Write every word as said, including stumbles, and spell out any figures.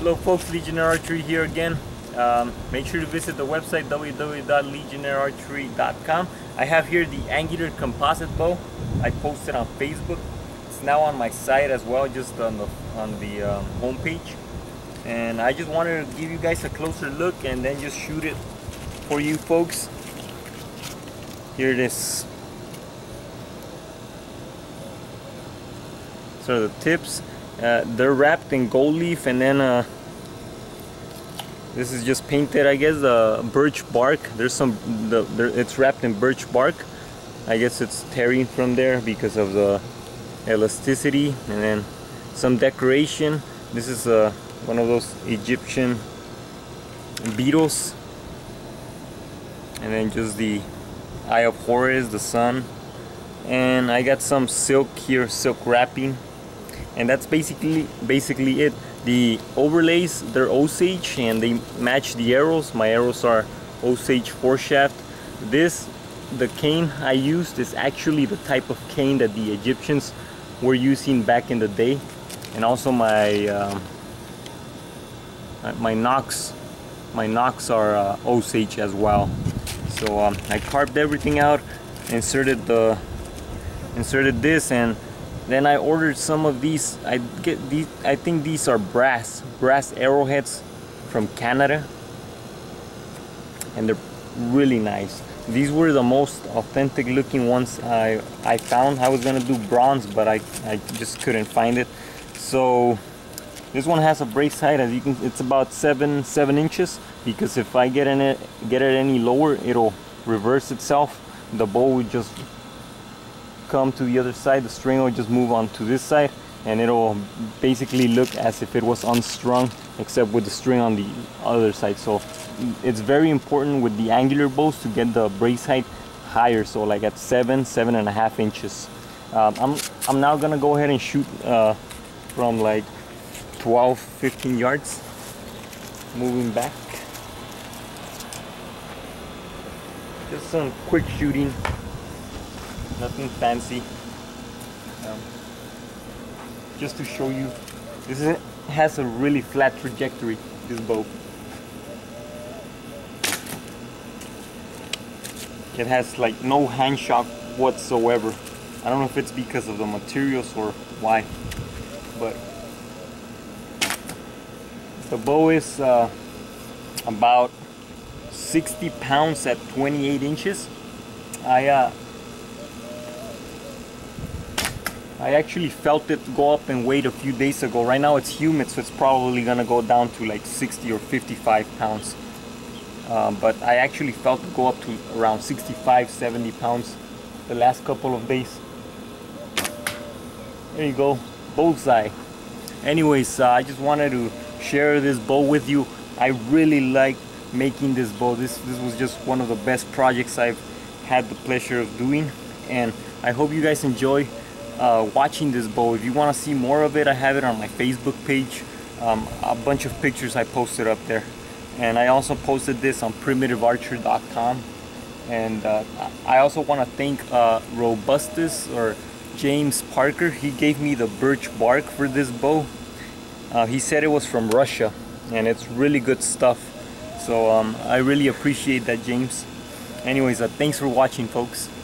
Hello folks, Legionnaire Archery here again. Um, make sure to visit the website w w w dot legionnaire archery dot com. I have here the Angular Composite Bow. I posted on Facebook. It's now on my site as well, just on the on the um, homepage. And I just wanted to give you guys a closer look and then just shoot it for you folks. Here it is. So the tips, uh, they're wrapped in gold leaf, and then uh, this is just painted, I guess, uh, birch bark. There's some, the, there, it's wrapped in birch bark. I guess it's tearing from there because of the elasticity, and then some decoration. This is uh, one of those Egyptian beetles, and then just the eye of Horus, the sun. And I got some silk here, silk wrapping, and that's basically basically it. The overlays, they're Osage, and they match the arrows. My arrows are Osage four shaft. This, the cane I used, is actually the type of cane that the Egyptians were using back in the day. And also my um, my nocks, my nocks are uh, Osage as well. So um, I carved everything out, inserted the inserted this, and then I ordered some of these. I get these. I think these are brass brass arrowheads from Canada, and they're really nice. These were the most authentic looking ones I I found. I was gonna do bronze, but I I just couldn't find it. So this one has a brace height, as you can. It's about seven seven inches, because if I get in it get it any lower, it'll reverse itself. The bow would just come to the other side, the string will just move on to this side, and it'll basically look as if it was unstrung, except with the string on the other side. So it's very important with the angular bows to get the brace height higher, so like at seven seven and a half inches. um, I'm, I'm now gonna go ahead and shoot uh, from like twelve fifteen yards, moving back, just some quick shooting. Nothing fancy. Um, just to show you, this is, has a really flat trajectory, this bow. It has like no hand shock whatsoever. I don't know if it's because of the materials or why, but the bow is uh, about sixty pounds at twenty-eight inches. I uh, I actually felt it go up in weight a few days ago. Right now it's humid, so it's probably gonna go down to like sixty or fifty-five pounds. Um, but I actually felt it go up to around sixty-five, seventy pounds the last couple of days. There you go, bullseye. Anyways, uh, I just wanted to share this bow with you. I really like making this bow. This, this was just one of the best projects I've had the pleasure of doing. And I hope you guys enjoy Uh, watching this bow. If you want to see more of it, I have it on my Facebook page. Um, a bunch of pictures I posted up there, and I also posted this on primitive archer dot com. And uh, I also want to thank uh, Robustus, or James Parker. He gave me the birch bark for this bow. Uh, he said it was from Russia, and it's really good stuff. So um, I really appreciate that, James. Anyways, uh, thanks for watching, folks.